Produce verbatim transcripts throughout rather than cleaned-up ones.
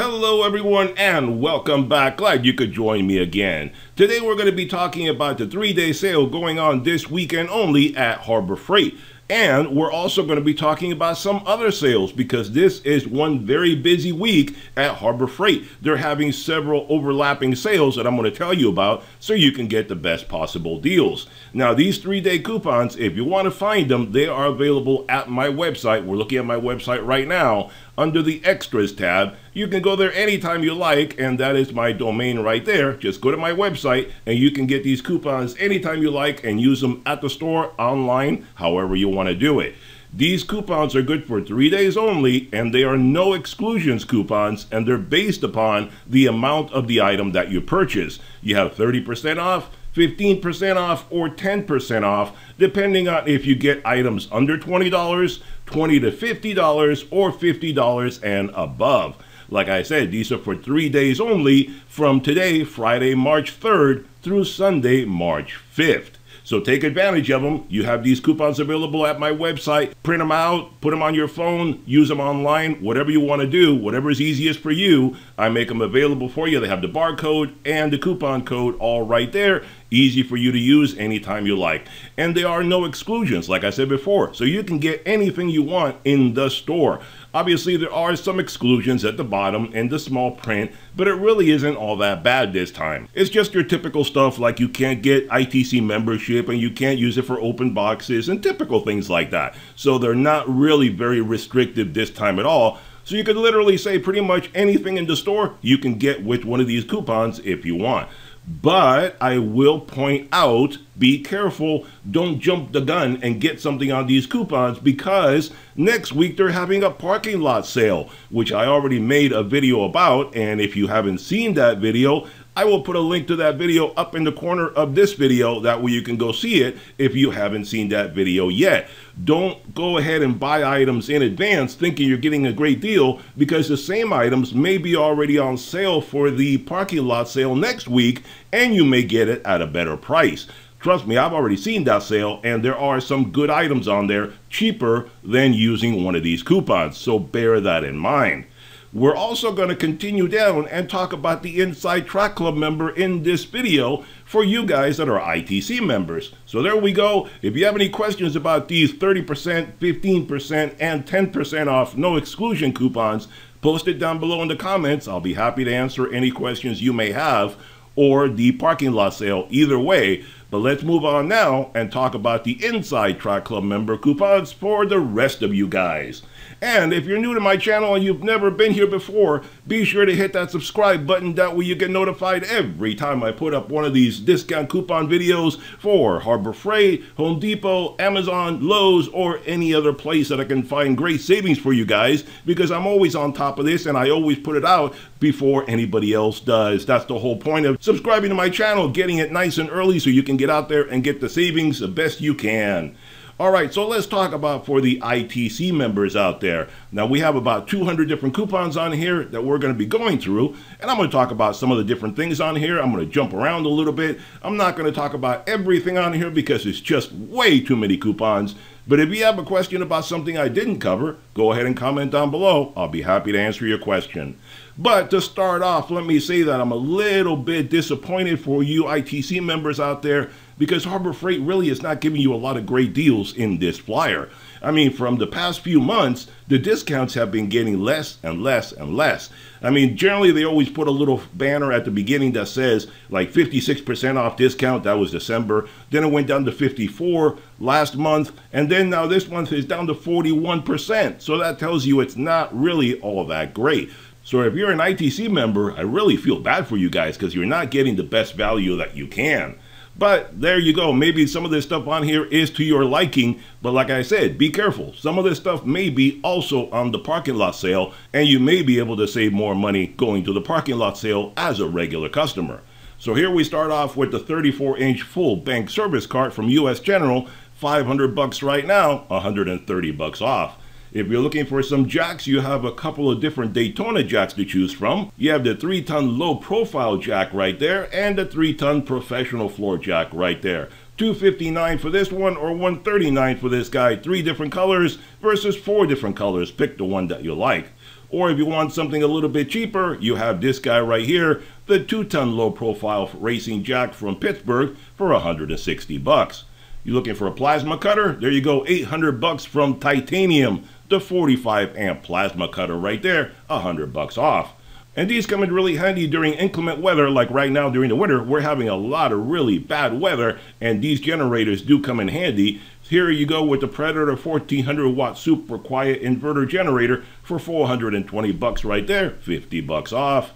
Hello everyone and welcome back. Glad you could join me again. Today we're going to be talking about the three-day sale going on this weekend only at Harbor Freight. And we're also going to be talking about some other sales because this is one very busy week at Harbor Freight. They're having several overlapping sales that I'm going to tell you about so you can get the best possible deals. Now, these three-day coupons, if you want to find them, they are available at my website. We're looking at my website right now under the Extras tab. You can go there anytime you like, and that is my domain right there. Just go to my website, and you can get these coupons anytime you like and use them at the store, online, however you want to do it. These coupons are good for three days only, and they are no exclusions coupons, and they're based upon the amount of the item that you purchase. You have thirty percent off, fifteen percent off, or ten percent off, depending on if you get items under twenty dollars, twenty to fifty dollars, or fifty dollars and above. Like I said, these are for three days only from today, Friday, March third, through Sunday, March fifth. So take advantage of them. You have these coupons available at my website. Print them out, put them on your phone, use them online, whatever you want to do, whatever is easiest for you. I make them available for you. They have the barcode and the coupon code all right there. Easy for you to use anytime you like. And there are no exclusions, like I said before. So you can get anything you want in the store. Obviously, there are some exclusions at the bottom in the small print, but it really isn't all that bad this time. It's just your typical stuff, like you can't get I T C membership and you can't use it for open boxes and typical things like that. So they're not really very restrictive this time at all. So you could literally say pretty much anything in the store you can get with one of these coupons if you want. But I will point out, be careful, don't jump the gun and get something on these coupons, because next week they're having a parking lot sale, which I already made a video about, and if you haven't seen that video, I will put a link to that video up in the corner of this video. That way you can go see it if you haven't seen that video yet. Don't go ahead and buy items in advance thinking you're getting a great deal, because the same items may be already on sale for the parking lot sale next week, and you may get it at a better price. Trust me, I've already seen that sale, and there are some good items on there cheaper than using one of these coupons, so bear that in mind. We're also going to continue down and talk about the Inside Track Club member in this video for you guys that are I T C members. So there we go. If you have any questions about these thirty percent, fifteen percent, and ten percent off no exclusion coupons, post it down below in the comments. I'll be happy to answer any questions you may have, or the parking lot sale, either way. But let's move on now and talk about the Inside Track Club member coupons for the rest of you guys. And if you're new to my channel and you've never been here before, be sure to hit that subscribe button. That way you get notified every time I put up one of these discount coupon videos for Harbor Freight, Home Depot, Amazon, Lowe's, or any other place that I can find great savings for you guys, because I'm always on top of this and I always put it out before anybody else does. That's the whole point of subscribing to my channel, getting it nice and early so you can get out there and get the savings the best you can. All right, so let's talk about for the I T C members out there. Now, we have about two hundred different coupons on here that we're going to be going through, and I'm going to talk about some of the different things on here. I'm going to jump around a little bit. I'm not going to talk about everything on here because it's just way too many coupons. But if you have a question about something I didn't cover, go ahead and comment down below. I'll be happy to answer your question. But to start off, let me say that I'm a little bit disappointed for you I T C members out there, because Harbor Freight really is not giving you a lot of great deals in this flyer. I mean, from the past few months, the discounts have been getting less and less and less. I mean, generally, they always put a little banner at the beginning that says, like, fifty-six percent off discount. That was December. Then it went down to fifty-four last month. And then now this month is down to forty-one percent. So that tells you it's not really all that great. So if you're an I T C member, I really feel bad for you guys, because you're not getting the best value that you can. But there you go. Maybe some of this stuff on here is to your liking. But like I said, be careful. Some of this stuff may be also on the parking lot sale, and you may be able to save more money going to the parking lot sale as a regular customer. So here we start off with the thirty-four inch full bank service cart from U S General, five hundred bucks right now, one hundred thirty bucks off. If you're looking for some jacks, you have a couple of different Daytona jacks to choose from. You have the three ton low profile jack right there and the three ton professional floor jack right there. two fifty-nine for this one or one thirty-nine for this guy. Three different colors versus four different colors. Pick the one that you like. Or if you want something a little bit cheaper, you have this guy right here, the two-ton low-profile racing jack from Pittsburgh for one hundred sixty bucks. You looking for a plasma cutter? There you go, eight hundred bucks from Titanium, the forty-five amp plasma cutter right there, one hundred bucks off. And these come in really handy during inclement weather, like right now during the winter. We're having a lot of really bad weather, and these generators do come in handy. Here you go with the Predator fourteen hundred watt super quiet inverter generator for four hundred twenty bucks right there, fifty bucks off.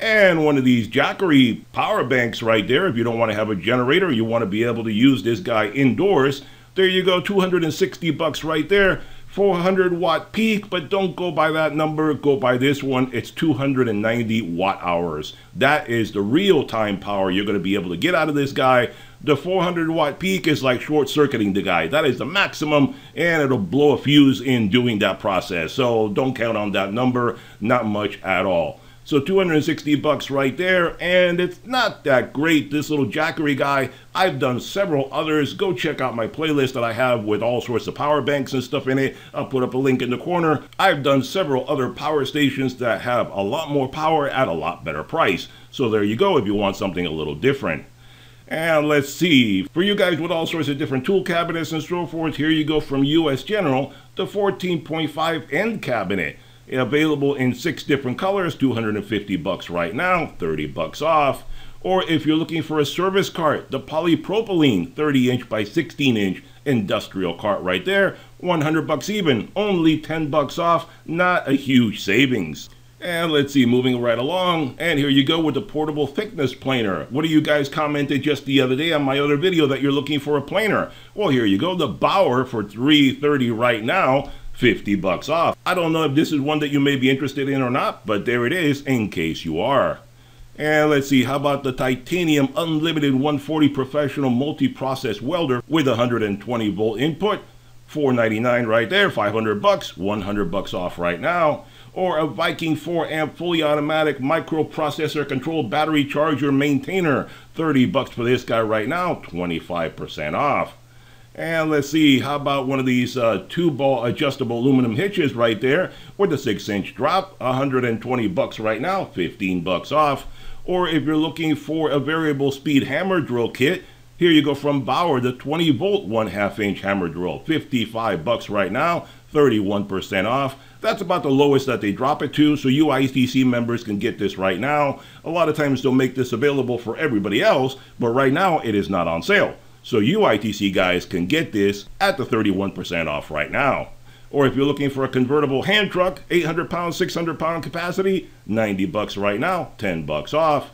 And one of these Jackery power banks right there, if you don't want to have a generator, you want to be able to use this guy indoors. There you go, two hundred sixty bucks right there. four hundred watt peak, but don't go by that number, go by this one. It's two hundred ninety watt hours. That is the real-time power you're going to be able to get out of this guy. The four hundred watt peak is like short-circuiting the guy. That is the maximum, and it'll blow a fuse in doing that process. So don't count on that number, not much at all. So two hundred sixty bucks right there, and it's not that great, this little Jackery guy. I've done several others. Go check out my playlist that I have with all sorts of power banks and stuff in it. I'll put up a link in the corner. I've done several other power stations that have a lot more power at a lot better price. So there you go if you want something a little different. And let's see, for you guys with all sorts of different tool cabinets and so forth, here you go from U S General, the fourteen point five end cabinet. Available in six different colors, two hundred fifty bucks right now, thirty bucks off. Or if you're looking for a service cart, the polypropylene thirty inch by sixteen inch industrial cart right there, one hundred bucks even, only ten bucks off, not a huge savings. And let's see, moving right along, and here you go with the portable thickness planer. What do you guys commented just the other day on my other video that you're looking for a planer? Well, here you go, the Bauer for three hundred thirty dollars right now, fifty bucks off. I don't know if this is one that you may be interested in or not, but there it is in case you are. And let's see, how about the Titanium Unlimited one forty Professional Multi-Process Welder with one hundred twenty volt input? four ninety-nine right there, five hundred bucks, one hundred bucks off right now. Or a Viking four amp fully automatic microprocessor controlled battery charger maintainer, thirty bucks for this guy right now, twenty-five percent off. And let's see, how about one of these uh, two-ball adjustable aluminum hitches right there with the six inch drop, one hundred twenty bucks right now, fifteen bucks off. Or if you're looking for a variable speed hammer drill kit, here you go from Bauer, the twenty volt one half inch hammer drill, fifty-five bucks right now, thirty-one percent off. That's about the lowest that they drop it to, so you I T C members can get this right now. A lot of times they'll make this available for everybody else, but right now it is not on sale. So you I T C guys can get this at the thirty-one percent off right now. Or if you're looking for a convertible hand truck, eight hundred pounds, six hundred pound capacity, ninety bucks right now, ten bucks off.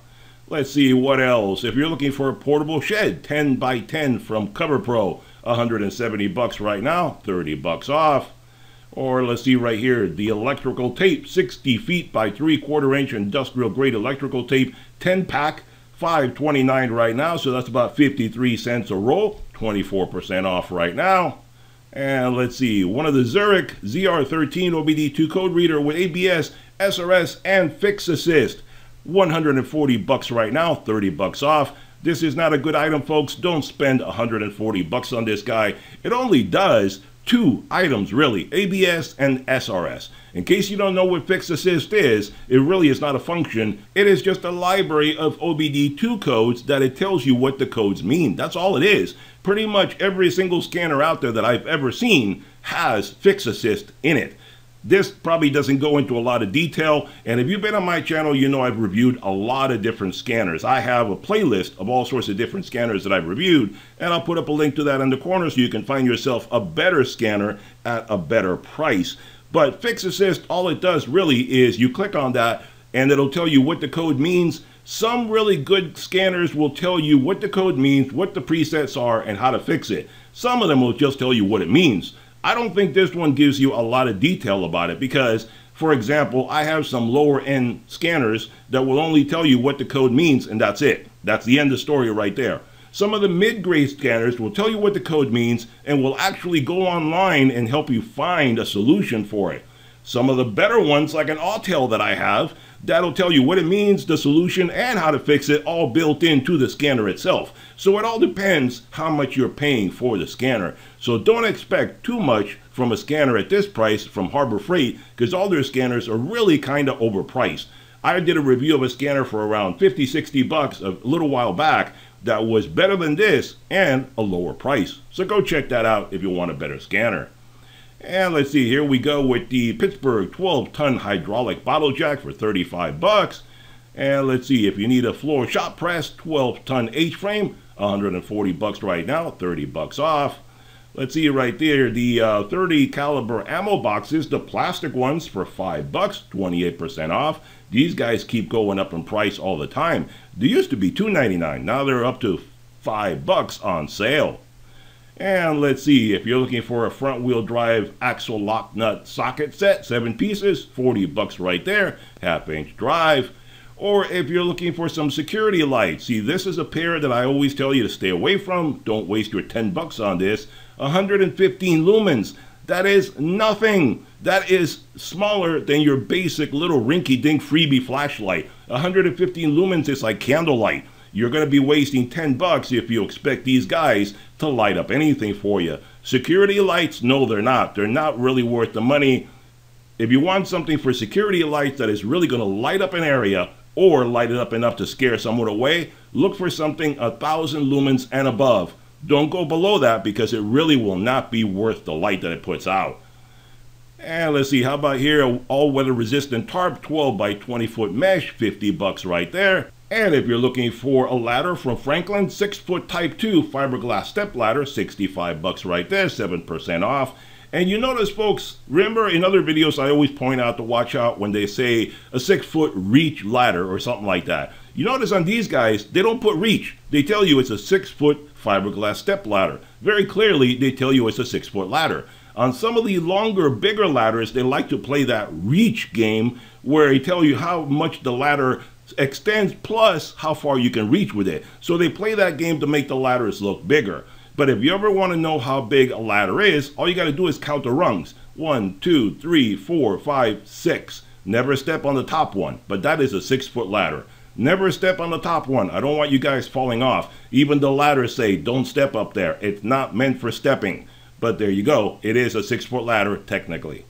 Let's see what else. If you're looking for a portable shed, ten by ten from CoverPro, one hundred seventy bucks right now, thirty bucks off. Or let's see right here, the electrical tape, sixty feet by three quarter inch industrial grade electrical tape, ten pack. five twenty-nine right now, so that's about fifty-three cents a roll, twenty-four percent off right now. And let's see, one of the Zurich Z R thirteen O B D two code reader with A B S, S R S, and fix assist, one hundred forty bucks right now, thirty bucks off. This is not a good item, folks. Don't spend one hundred forty bucks on this guy. It only does two items really, A B S and S R S. In case you don't know what Fix Assist is, it really is not a function. It is just a library of O B D two codes that it tells you what the codes mean. That's all it is. Pretty much every single scanner out there that I've ever seen has Fix Assist in it. This probably doesn't go into a lot of detail, and if you've been on my channel, you know I've reviewed a lot of different scanners. I have a playlist of all sorts of different scanners that I've reviewed, and I'll put up a link to that in the corner so you can find yourself a better scanner at a better price. But Fix Assist, all it does really is you click on that, and it'll tell you what the code means. Some really good scanners will tell you what the code means, what the presets are, and how to fix it. Some of them will just tell you what it means. I don't think this one gives you a lot of detail about it because, for example, I have some lower end scanners that will only tell you what the code means and that's it. That's the end of the story right there. Some of the mid-grade scanners will tell you what the code means and will actually go online and help you find a solution for it. Some of the better ones, like an Autel that I have, that'll tell you what it means, the solution, and how to fix it, all built into the scanner itself. So it all depends how much you're paying for the scanner. So don't expect too much from a scanner at this price from Harbor Freight, because all their scanners are really kind of overpriced. I did a review of a scanner for around fifty, sixty bucks a little while back that was better than this and a lower price. So go check that out if you want a better scanner. And let's see, here we go with the Pittsburgh twelve ton hydraulic bottle jack for thirty-five bucks. And let's see, if you need a floor shop press, twelve ton H-frame, one hundred forty bucks right now, thirty bucks off. Let's see right there, the uh, thirty caliber ammo boxes, the plastic ones for five bucks, twenty-eight percent off. These guys keep going up in price all the time. They used to be two ninety-nine, now they're up to five bucks on sale. And let's see, if you're looking for a front wheel drive axle lock nut socket set, seven pieces, forty bucks right there, half inch drive. Or if you're looking for some security lights, see, this is a pair that I always tell you to stay away from. Don't waste your ten bucks on this. one hundred fifteen lumens, that is nothing. That is smaller than your basic little rinky-dink freebie flashlight. one hundred fifteen lumens is like candlelight. You're going to be wasting ten bucks if you expect these guys to light up anything for you. Security lights, no, they're not. They're not really worth the money. If you want something for security lights that is really going to light up an area or light it up enough to scare someone away, look for something one thousand lumens and above. Don't go below that because it really will not be worth the light that it puts out. And let's see, how about here, all-weather resistant tarp, twelve by twenty foot mesh, fifty bucks right there. And if you're looking for a ladder from Franklin, six foot type two fiberglass step ladder, sixty-five bucks right there, seven percent off. And you notice, folks, remember in other videos I always point out to watch out when they say a six foot reach ladder or something like that. You notice on these guys, they don't put reach. They tell you it's a six foot fiberglass step ladder. Very clearly, they tell you it's a six foot ladder. On some of the longer, bigger ladders, they like to play that reach game where they tell you how much the ladder extends plus how far you can reach with it. So they play that game to make the ladders look bigger. But if you ever want to know how big a ladder is, all you got to do is count the rungs. One, two, three, four, five, six. Never step on the top one, but that is a six foot ladder. Never step on the top one. I don't want you guys falling off. Even the ladders say don't step up there. It's not meant for stepping. But there you go. It is a six foot ladder technically.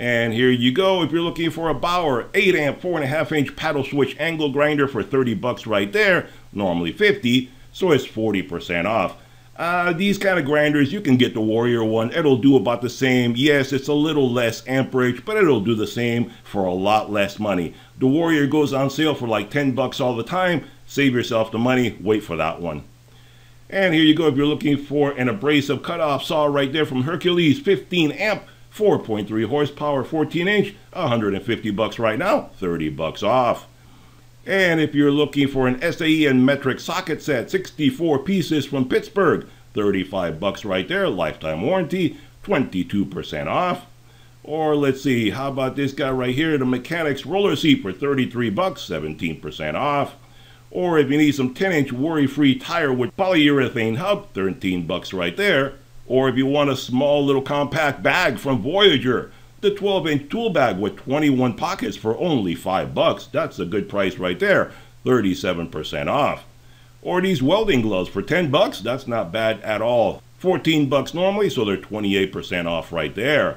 And here you go. If you're looking for a Bauer eight amp four and a half inch paddle switch angle grinder for thirty bucks right there, normally fifty, so it's forty percent off. Uh, these kind of grinders, you can get the Warrior one. It'll do about the same. Yes, it's a little less amperage, but it'll do the same for a lot less money. The Warrior goes on sale for like ten bucks all the time. Save yourself the money. Wait for that one. And here you go. If you're looking for an abrasive cutoff saw right there from Hercules, fifteen amp. four point three horsepower, fourteen inch, one hundred fifty bucks right now, thirty bucks off. And if you're looking for an S A E and metric socket set, sixty-four pieces from Pittsburgh, thirty-five bucks right there, lifetime warranty, twenty-two percent off. Or let's see, how about this guy right here, the mechanic's roller seat for thirty-three bucks, seventeen percent off. Or if you need some ten inch worry-free tire with polyurethane hub, thirteen bucks right there. Or if you want a small little compact bag from Voyager, the twelve inch tool bag with twenty-one pockets for only five bucks. That's a good price right there, thirty-seven percent off. Or these welding gloves for ten bucks, that's not bad at all. fourteen bucks normally, so they're twenty-eight percent off right there.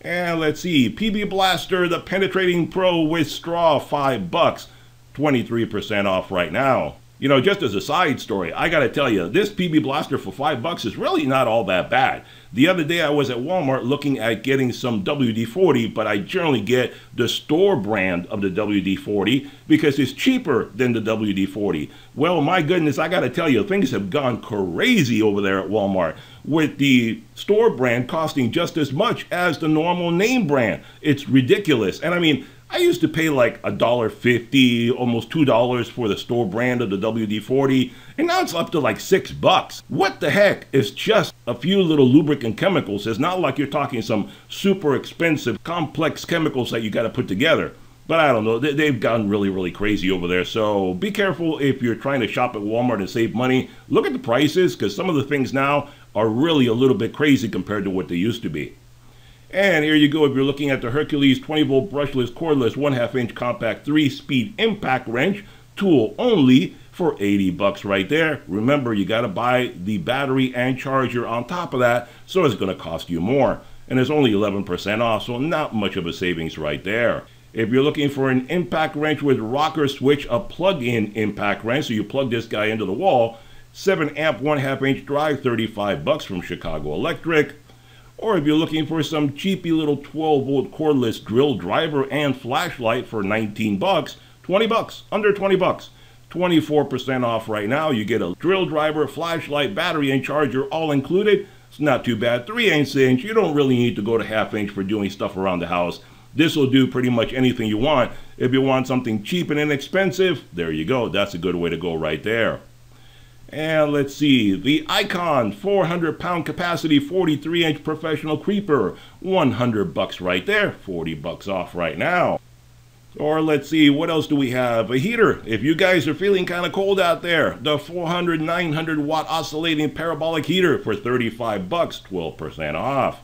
And let's see, P B Blaster, the penetrating pro with straw, five bucks, twenty-three percent off right now. You know, just as a side story, I gotta tell you, this P B Blaster for five bucks is really not all that bad. The other day I was at Walmart looking at getting some W D forty, but I generally get the store brand of the W D forty because it's cheaper than the W D forty. Well, my goodness, I gotta tell you, things have gone crazy over there at Walmart, with the store brand costing just as much as the normal name brand. It's ridiculous. And I mean, I used to pay like a dollar fifty, almost two dollars for the store brand of the W D forty, and now it's up to like six bucks. What the heck? It's just a few little lubricant chemicals. It's not like you're talking some super expensive, complex chemicals that you got to put together. But I don't know, they've gotten really, really crazy over there. So be careful if you're trying to shop at Walmart and save money. Look at the prices, because some of the things now are really a little bit crazy compared to what they used to be. And here you go, if you're looking at the Hercules twenty volt brushless cordless one half inch compact three speed impact wrench, tool only, for eighty bucks right there. Remember, you got to buy the battery and charger on top of that, so it's going to cost you more. And it's only eleven percent off, so not much of a savings right there. If you're looking for an impact wrench with rocker switch, a plug-in impact wrench, so you plug this guy into the wall, seven amp one half inch drive, thirty-five bucks from Chicago Electric. Or if you're looking for some cheapy little twelve volt cordless drill driver and flashlight for nineteen bucks, twenty bucks, under twenty bucks. twenty-four percent off right now. You get a drill driver, flashlight, battery, and charger all included. It's not too bad. three eighths inch. You don't really need to go to half inch for doing stuff around the house. This will do pretty much anything you want. If you want something cheap and inexpensive, there you go. That's a good way to go right there. And let's see. The Icon four hundred pound capacity forty-three inch professional creeper. one hundred bucks right there. forty bucks off right now. Or let's see, what else do we have? A heater. If you guys are feeling kind of cold out there, the four hundred nine hundred watt oscillating parabolic heater for thirty-five bucks, twelve percent off.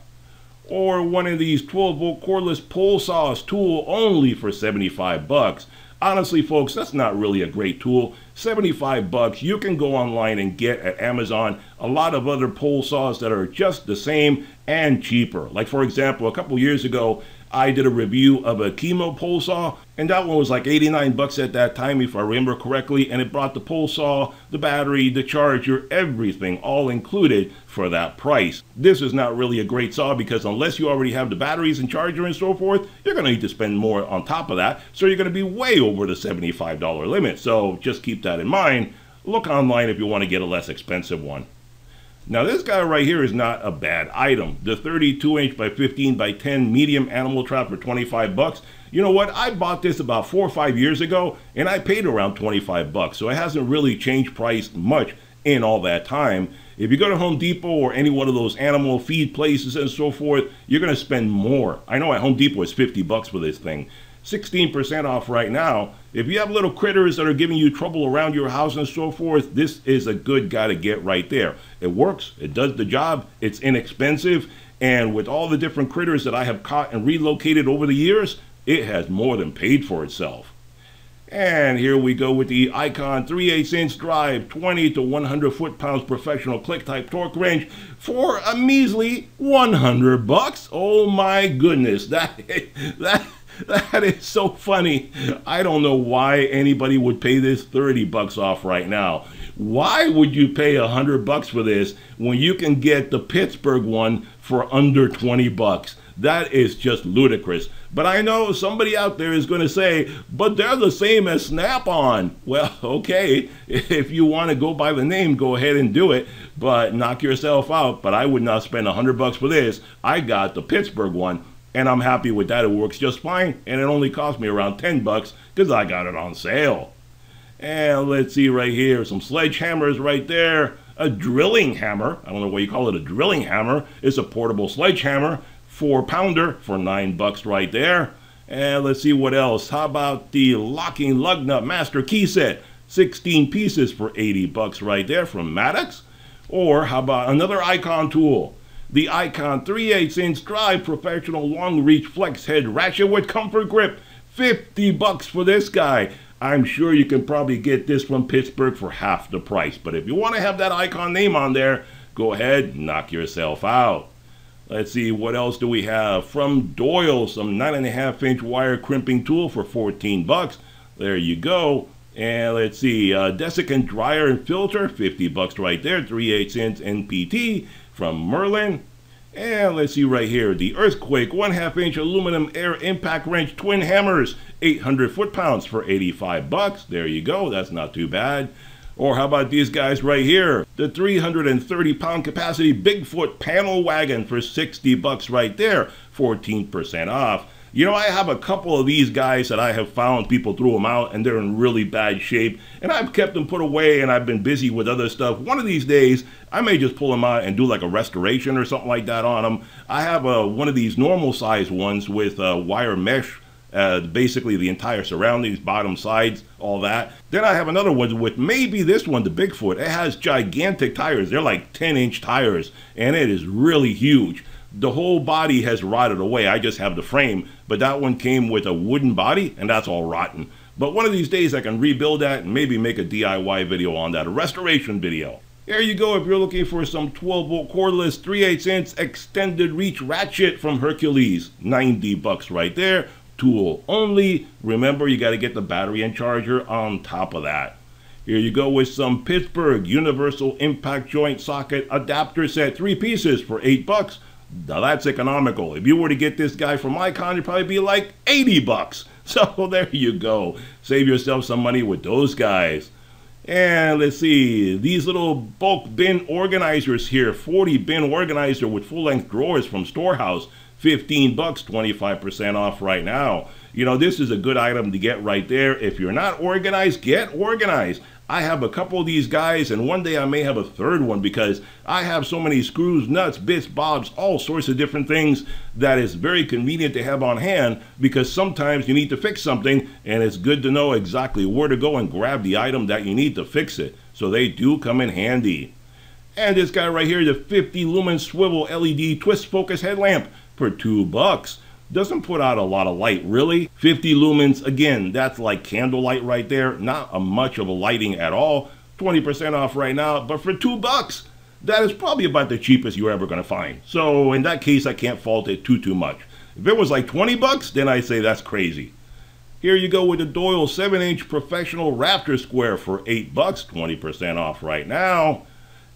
Or one of these twelve volt cordless pole saws, tool only, for seventy-five bucks. Honestly, folks, that's not really a great tool. seventy-five bucks you can go online and get at Amazon a lot of other pole saws that are just the same and cheaper. Like, for example, a couple years ago, I did a review of a Chemo pole saw, and that one was like eighty-nine bucks at that time, if I remember correctly, and it brought the pole saw, the battery, the charger, everything all included for that price. This is not really a great saw, because unless you already have the batteries and charger and so forth, you're going to need to spend more on top of that, so you're going to be way over the seventy-five dollar limit, so just keep that in mind. Look online if you want to get a less expensive one. Now this guy right here is not a bad item. The thirty-two inch by fifteen by ten medium animal trap for twenty-five bucks. You know what? I bought this about four or five years ago, and I paid around twenty-five bucks. So it hasn't really changed price much in all that time. If you go to Home Depot or any one of those animal feed places and so forth, you're going to spend more. I know at Home Depot it's fifty bucks for this thing. sixteen percent off right now. If you have little critters that are giving you trouble around your house and so forth, this is a good guy to get right there. It works, it does the job, it's inexpensive, and with all the different critters that I have caught and relocated over the years, it has more than paid for itself. And here we go with the Icon three eighths inch drive, twenty to one hundred foot pounds professional click type torque wrench for a measly one hundred bucks. Oh my goodness, that that That is so funny. I don't know why anybody would pay this thirty bucks off right now. Why would you pay one hundred bucks for this when you can get the Pittsburgh one for under twenty bucks? That is just ludicrous. But I know somebody out there is going to say, but they're the same as Snap-on. Well, okay, if you want to go by the name, go ahead and do it, but knock yourself out. But I would not spend one hundred bucks for this. I got the Pittsburgh one, and I'm happy with that. It works just fine, and it only cost me around ten bucks because I got it on sale. And let's see right here, some sledgehammers right there. A drilling hammer. I don't know why you call it a drilling hammer. It's a portable sledgehammer, four pounder for nine bucks right there. And let's see what else. How about the locking lug nut master key set? sixteen pieces for eighty bucks right there from Maddox. Or how about another Icon tool? The Icon three eighths inch drive professional long reach flex head ratchet with comfort grip. fifty bucks for this guy. I'm sure you can probably get this from Pittsburgh for half the price. But if you want to have that Icon name on there, go ahead, knock yourself out. Let's see, what else do we have? From Doyle, some nine and a half inch wire crimping tool for fourteen bucks. There you go. And let's see, uh, desiccant dryer and filter, fifty bucks right there, three eighths inch N P T. From Merlin. And let's see right here, the Earthquake one half inch aluminum air impact wrench twin hammers, eight hundred foot pounds for eighty-five bucks. There you go, that's not too bad. Or how about these guys right here, the three hundred thirty pound capacity Bigfoot panel wagon for sixty bucks right there, fourteen percent off. You know, I have a couple of these guys that I have found people threw them out, and they're in really bad shape, and I've kept them put away, and I've been busy with other stuff. One of these days, I may just pull them out and do like a restoration or something like that on them. I have a, one of these normal size ones with uh, wire mesh, uh, basically the entire surroundings, bottom, sides, all that. Then I have another one with maybe this one, the Bigfoot. It has gigantic tires. They're like ten inch tires, and it is really huge. The whole body has rotted away. I just have the frame, but that one came with a wooden body, and that's all rotten. But one of these days I can rebuild that and maybe make a D I Y video on that, a restoration video. There you go if you're looking for some twelve volt cordless three eighths inch extended reach ratchet from Hercules. ninety bucks right there, tool only. Remember, you got to get the battery and charger on top of that. Here you go with some Pittsburgh universal impact joint socket adapter set, three pieces for eight bucks. Now that's economical. If you were to get this guy from Icon, it'd probably be like eighty bucks. So there you go. Save yourself some money with those guys. And let's see, these little bulk bin organizers here, forty bin organizer with full length drawers from Storehouse, fifteen bucks, twenty-five percent off right now. You know, this is a good item to get right there. If you're not organized, get organized. I have a couple of these guys, and one day I may have a third one because I have so many screws, nuts, bits, bobs, all sorts of different things that is very convenient to have on hand because sometimes you need to fix something, and it's good to know exactly where to go and grab the item that you need to fix it. So they do come in handy. And this guy right here, the fifty lumen swivel L E D twist focus headlamp for two bucks. Doesn't put out a lot of light, really. fifty lumens, again, that's like candlelight right there. Not a much of a lighting at all. twenty percent off right now, but for two bucks, that is probably about the cheapest you're ever gonna find. So in that case, I can't fault it too, too much. If it was like twenty bucks, then I'd say that's crazy. Here you go with the Doyle seven inch professional Raptor Square for eight bucks, twenty percent off right now.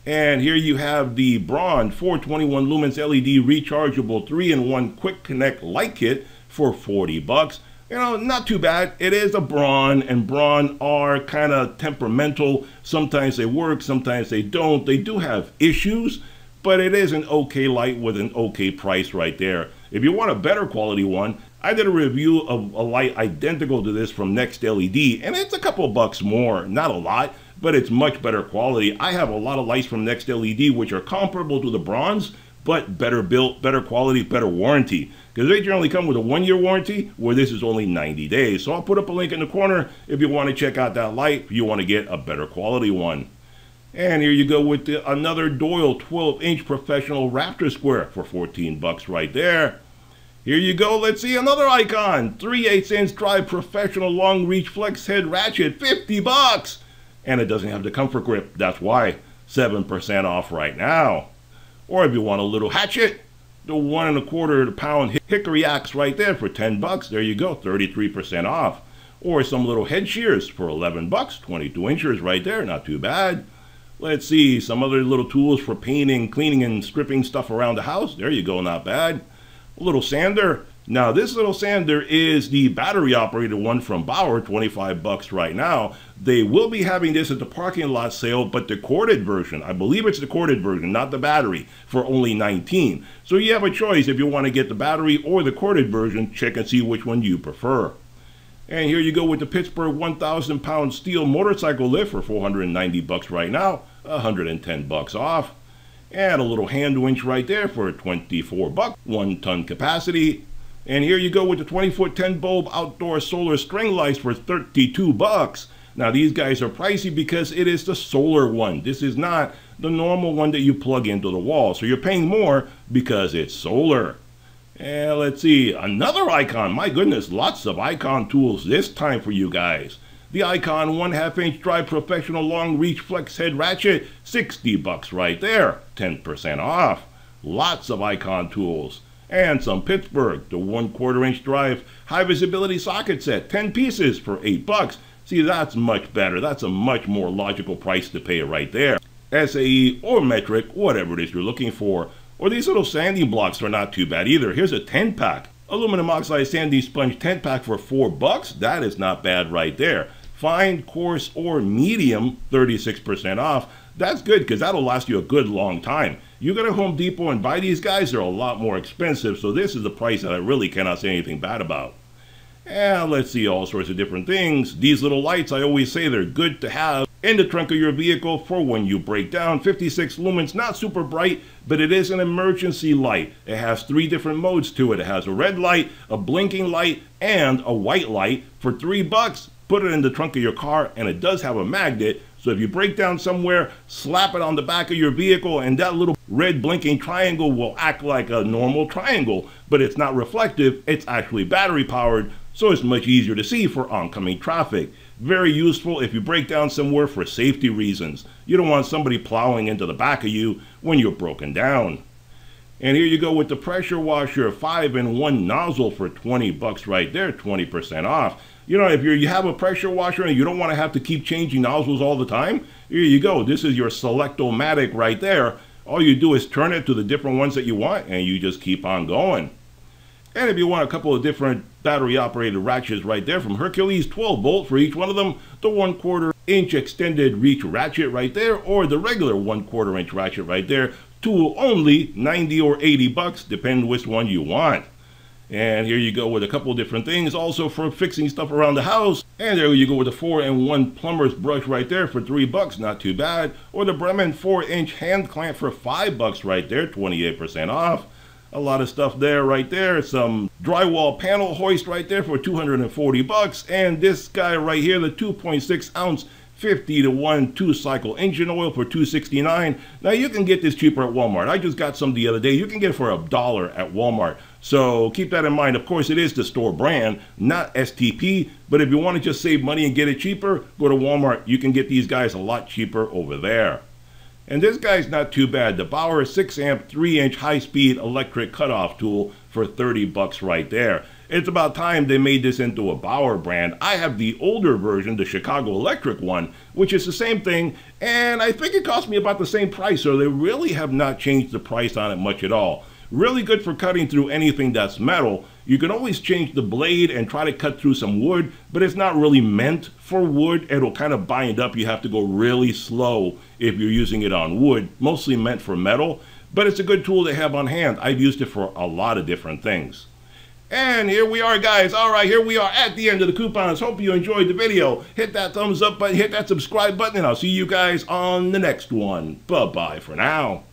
And here you have the Braun four twenty-one lumens L E D rechargeable three in one quick connect light kit for forty bucks. You know, not too bad. It is a Braun, and Braun are kind of temperamental. Sometimes they work, sometimes they don't. They do have issues, but it is an okay light with an okay price right there. If you want a better quality one, I did a review of a light identical to this from Next L E D, and it's a couple bucks more, not a lot, but it's much better quality. I have a lot of lights from Next L E D which are comparable to the Bronze, but better built, better quality, better warranty. Because they generally come with a one year warranty, where this is only ninety days. So I'll put up a link in the corner if you want to check out that light, if you want to get a better quality one. And here you go with the, another Doyle twelve inch professional Raptor Square for fourteen bucks right there. Here you go, let's see another Icon. three eighths inch drive professional long reach flex head ratchet, fifty bucks. And it doesn't have the comfort grip, that's why. seven percent off right now. Or if you want a little hatchet, the one and a quarter pound hickory axe right there for ten bucks, there you go, thirty-three percent off. Or some little head shears for eleven bucks, twenty-two inches right there, not too bad. Let's see, some other little tools for painting, cleaning, and stripping stuff around the house, there you go, not bad. A little sander. Now this little sander is the battery operated one from Bauer, twenty-five bucks right now. They will be having this at the parking lot sale, but the corded version, I believe it's the corded version, not the battery, for only nineteen. So you have a choice if you want to get the battery or the corded version. Check and see which one you prefer. And here you go with the Pittsburgh one thousand pound steel motorcycle lift for four hundred ninety bucks right now, one hundred ten bucks off. And a little hand winch right there for twenty-four bucks, one ton capacity. And here you go with the twenty foot ten bulb outdoor solar string lights for thirty-two bucks. Now these guys are pricey because it is the solar one. This is not the normal one that you plug into the wall. So you're paying more because it's solar. And let's see, another Icon. My goodness, lots of Icon tools this time for you guys. The Icon one half inch drive professional long reach flex head ratchet, sixty bucks right there, ten percent off. Lots of Icon tools. And some Pittsburgh, the one quarter inch drive high visibility socket set, ten pieces for eight bucks. See, that's much better. That's a much more logical price to pay right there. S A E or metric, whatever it is you're looking for. Or these little sanding blocks are not too bad either. Here's a ten pack. Aluminum oxide sanding sponge ten pack for four bucks. That is not bad right there. Fine, coarse, or medium, thirty-six percent off. That's good because that'll last you a good long time. You go to Home Depot and buy these guys, they're a lot more expensive, so this is the price that I really cannot say anything bad about. And let's see, all sorts of different things. These little lights, I always say they're good to have in the trunk of your vehicle for when you break down. fifty-six lumens, not super bright, but it is an emergency light. It has three different modes to it. It has a red light, a blinking light, and a white light for three bucks. Put it in the trunk of your car, and it does have a magnet, So if you break down somewhere, slap it on the back of your vehicle and that little red blinking triangle will act like a normal triangle, but it's not reflective, it's actually battery powered, so it's much easier to see for oncoming traffic. Very useful if you break down somewhere for safety reasons. You don't want somebody plowing into the back of you when you're broken down. And here you go with the pressure washer, five in one nozzle for twenty bucks right there, twenty percent off. You know, if you're, you have a pressure washer and you don't want to have to keep changing nozzles all the time, here you go. This is your Select-O-Matic right there. All you do is turn it to the different ones that you want and you just keep on going. And if you want a couple of different battery-operated ratchets right there from Hercules, twelve volt for each one of them, the one quarter inch extended reach ratchet right there, or the regular one quarter inch ratchet right there, tool only, ninety or eighty bucks, depending which one you want. And here you go with a couple of different things, also for fixing stuff around the house. And there you go with a four in one plumber's brush right there for three bucks, not too bad. Or the Bremen four inch hand clamp for five bucks right there, twenty-eight percent off. A lot of stuff there right there, some drywall panel hoist right there for two hundred forty bucks. And this guy right here, the two point six ounce fifty to one two cycle engine oil for two sixty-nine. Now you can get this cheaper at Walmart. I just got some the other day. You can get it for a dollar at Walmart. So keep that in mind. Of course, it is the store brand, not S T P. But if you want to just save money and get it cheaper, go to Walmart. You can get these guys a lot cheaper over there. And this guy's not too bad. The Bauer six amp three inch high-speed electric cutoff tool for thirty bucks right there. It's about time they made this into a Bauer brand. I have the older version, the Chicago Electric one, which is the same thing, and I think it cost me about the same price, so they really have not changed the price on it much at all. Really good for cutting through anything that's metal. You can always change the blade and try to cut through some wood, but it's not really meant for wood. It'll kind of bind up. You have to go really slow if you're using it on wood, mostly meant for metal, but it's a good tool to have on hand. I've used it for a lot of different things. And here we are, guys. All right, here we are at the end of the coupons. Hope you enjoyed the video. Hit that thumbs up button, hit that subscribe button, and I'll see you guys on the next one. Bye-bye for now.